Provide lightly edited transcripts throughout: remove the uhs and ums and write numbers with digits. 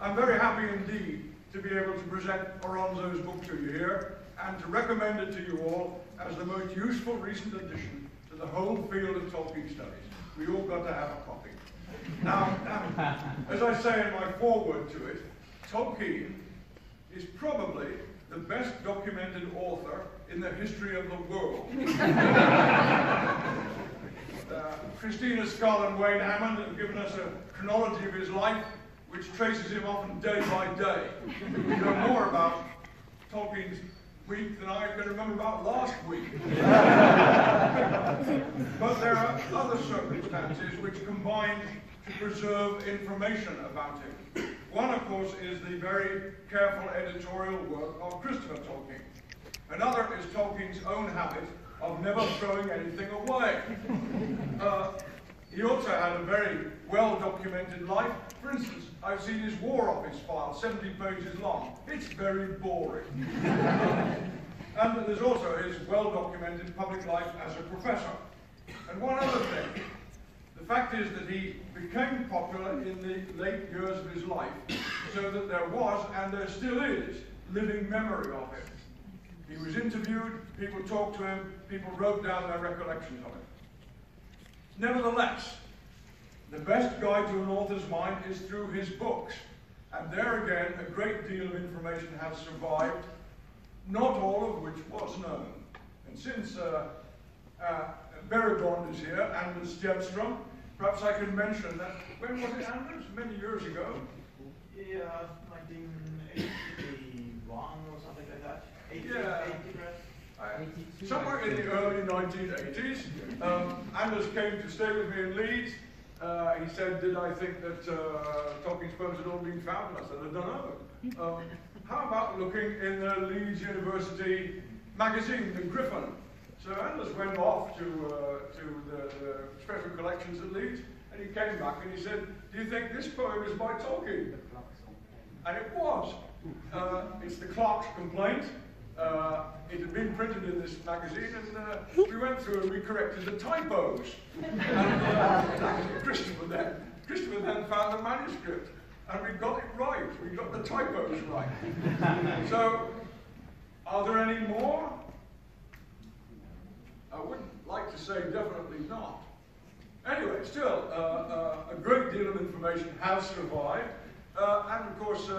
I'm very happy indeed to be able to present Oronzo's book to you here and to recommend it to you all as the most useful recent addition to the whole field of Tolkien studies. We all got to have a copy. Now, as I say in my foreword to it, Tolkien is probably the best documented author in the history of the world. Christina Scull and Wayne Hammond have given us a chronology of his life which traces him often day by day. We know more about Tolkien's week than I can remember about last week. But there are other circumstances which combine to preserve information about him. One, of course, is the very careful editorial work of Christopher Tolkien. Another is Tolkien's own habit of never throwing anything away. He also had a very well-documented life. For instance, I've seen his War Office file, 70 pages long. It's very boring. And there's also his well-documented public life as a professor. And one other thing, the fact is that he became popular in the late years of his life, so that there was, and there still is, living memory of him. He was interviewed, people talked to him, people wrote down their recollections of him. Nevertheless, the best guide to an author's mind is through his books. And there again, a great deal of information has survived, not all of which was known. And since Berry Bond is here, Anders Jedstrom, perhaps I can mention that, when was it, Anders? Many years ago? Yeah, 1981 or something like that. 80, yeah. 80, right? Somewhere in the early 1980s, Anders came to stay with me in Leeds. He said, did I think that Tolkien's poems had all been found? And I said, I don't know. How about looking in the Leeds University magazine, the Griffin? So Anders went off to the special collections at Leeds, and he came back and he said, do you think this poem is by Tolkien? And it was. It's the Clerk's complaint. It had been printed in this magazine, and we went through and we corrected the typos. And Christopher then found the manuscript, and we got it right. We got the typos right. So, are there any more? I wouldn't like to say definitely not. Anyway, still, a great deal of information has survived, and of course,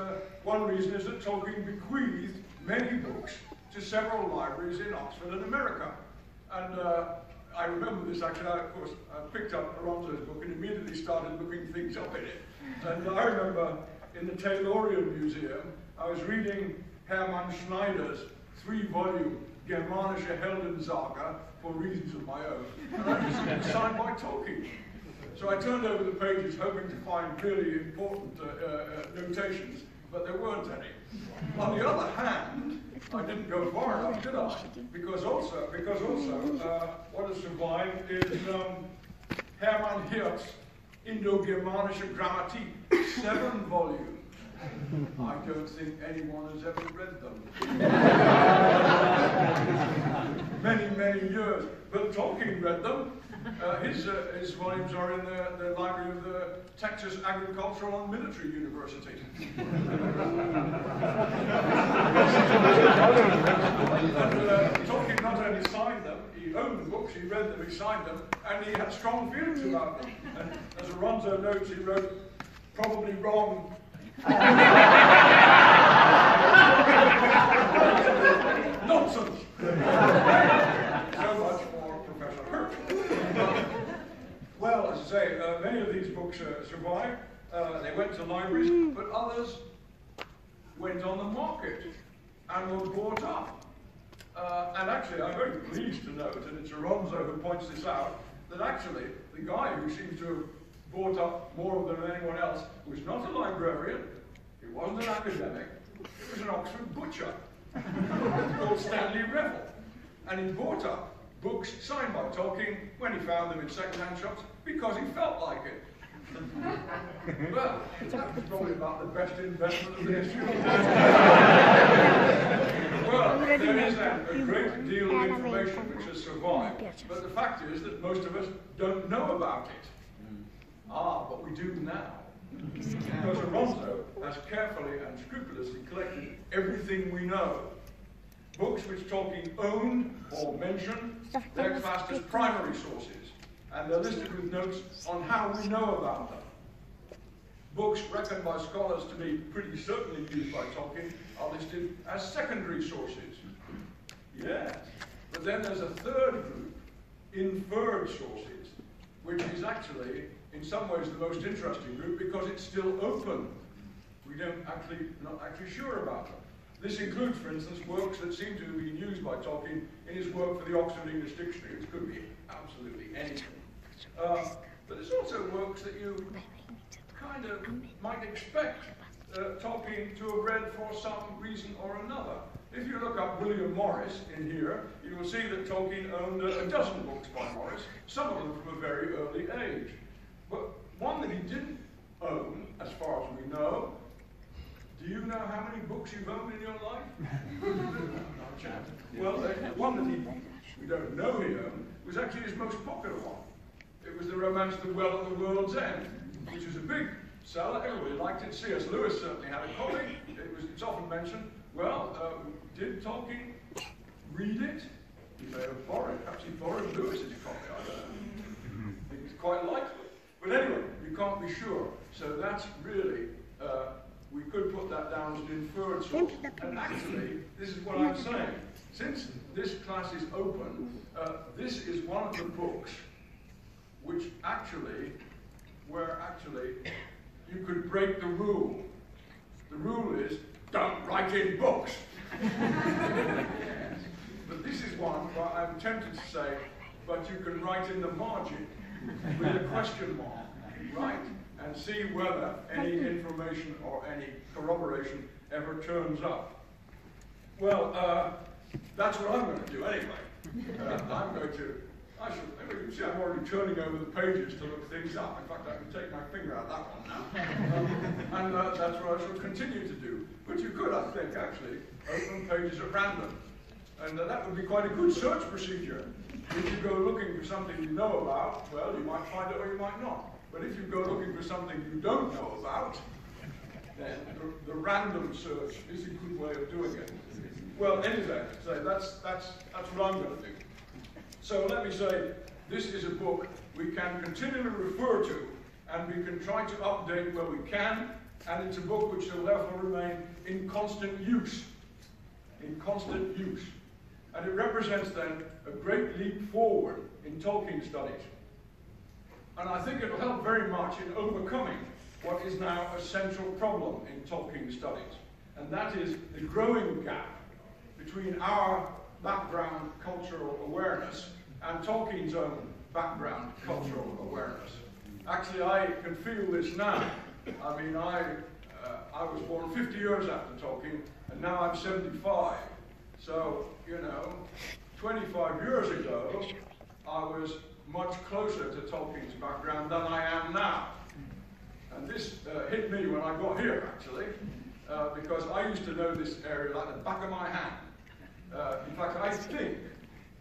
one reason is that Tolkien bequeathed many books to several libraries in Oxford and America. And I remember this, actually, I picked up Oronzo's book and immediately started looking things up in it. And I remember in the Taylorian Museum, I was reading Hermann Schneider's 3-volume Germanische Helden saga for reasons of my own. And I just got signed by Tolkien. So I turned over the pages hoping to find really important notations, but there weren't any. On the other hand, I didn't go far enough, did I? Because also, what has survived is Hermann Hirt's Indogermanische Grammatik, 7 volumes. I don't think anyone has ever read them. Many, many years. But Tolkien read them. His volumes are in the library of the Texas Agricultural and Military University. Tolkien not only signed them, he owned the books, he read them, he signed them, and he had strong feelings about them. And as Oronzo notes, he wrote, probably wrong. Nonsense! Well, as I say, many of these books survived. They went to libraries, but others went on the market and were bought up. And actually, I'm very pleased to note, and it's Oronzo who points this out, that actually the guy who seems to have bought up more of them than anyone else was not a librarian, he wasn't an academic, he was an Oxford butcher called Stanley Revel. And he bought up books signed by Tolkien when he found them in second-hand shops because he felt like it. Well, that was probably about the best investment of the history. Well, there is a great deal of information which has survived, but the fact is that most of us don't know about it. Ah, but we do now. Because Oronzo has carefully and scrupulously collected everything we know. Books which Tolkien owned or mentioned, they're classed as primary sources, and they're listed with notes on how we know about them. Books reckoned by scholars to be pretty certainly used by Tolkien are listed as secondary sources. Yeah. But then there's a third group, inferred sources, which is actually, in some ways, the most interesting group because it's still open. We don't actually, not actually sure about them. This includes, for instance, works that seem to have been used by Tolkien in his work for the Oxford English Dictionary, which could be absolutely anything. But there's also works that you kind of might expect Tolkien to have read for some reason or another. If you look up William Morris in here, you will see that Tolkien owned a dozen books by Morris, some of them from a very early age. But one that he didn't own, as far as we know, do you know how many books you've owned in your life? Not chance. Well, one that we don't know he owned was actually his most popular one. It was the romance The Well of the World's End, which was a big seller. Everybody liked it. C.S. Lewis certainly had a copy. It's often mentioned. Well, did Tolkien read it? He may have borrowed. Perhaps he borrowed Lewis's copy. I don't know. It's quite likely. But anyway, you can't be sure. So that's really. We could put that down as an inferred source. And actually, this is what I'm saying. Since this class is open, this is one of the books which actually, you could break the rule. The rule is, don't write in books. But this is one where I'm tempted to say, but you can write in the margin with a question mark, right? And see whether any information or any corroboration ever turns up. Well, that's what I'm going to do anyway. You can see I'm already turning over the pages to look things up. In fact, I can take my finger out of that one now. And that's what I shall continue to do. But you could, I think, actually, open pages at random. And that would be quite a good search procedure. If you go looking for something you know about, well, you might find it or you might not. But if you go looking for something you don't know about, then the random search is a good way of doing it. Well, anyway, so that's what I'm going to do. So let me say, this is a book we can continually refer to, and we can try to update where we can, and it's a book which will therefore remain in constant use. In constant use. And it represents, then, a great leap forward in Tolkien studies. And I think it will help very much in overcoming what is now a central problem in Tolkien studies, and that is the growing gap between our background cultural awareness and Tolkien's own background cultural awareness. Actually, I can feel this now. I mean, I was born 50 years after Tolkien, and now I'm 75. So, you know, 25 years ago, I was much closer to Tolkien's background than I am now. And this hit me when I got here, actually, because I used to know this area like the back of my hand. In fact, I think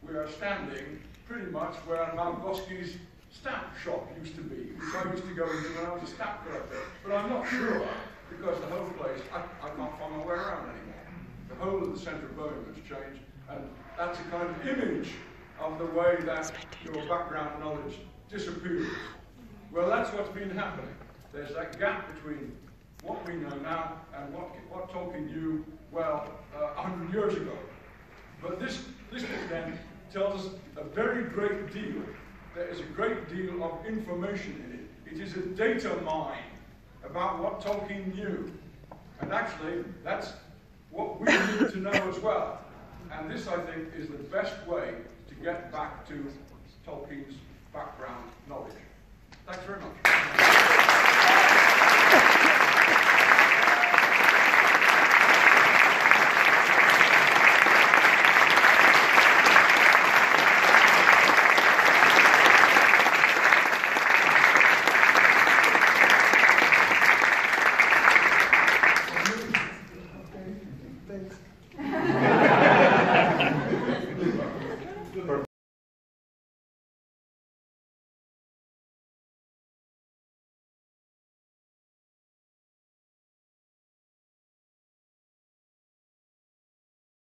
we are standing pretty much where Malgoski's stamp shop used to be, which I used to go into when I was a stamp collector. But I'm not sure, because the whole place, I can't find my way around anymore. The whole of the centre of Birmingham has changed, and that's a kind of image of the way that your background knowledge disappears. Well, that's what's been happening. There's that gap between what we know now and what Tolkien knew, well, 100 years ago. But this listing then tells us a very great deal. There is a great deal of information in it. It is a data mine about what Tolkien knew. And actually, that's what we need to know as well. And this, I think, is the best way get back to Tolkien's background knowledge. Thanks very much.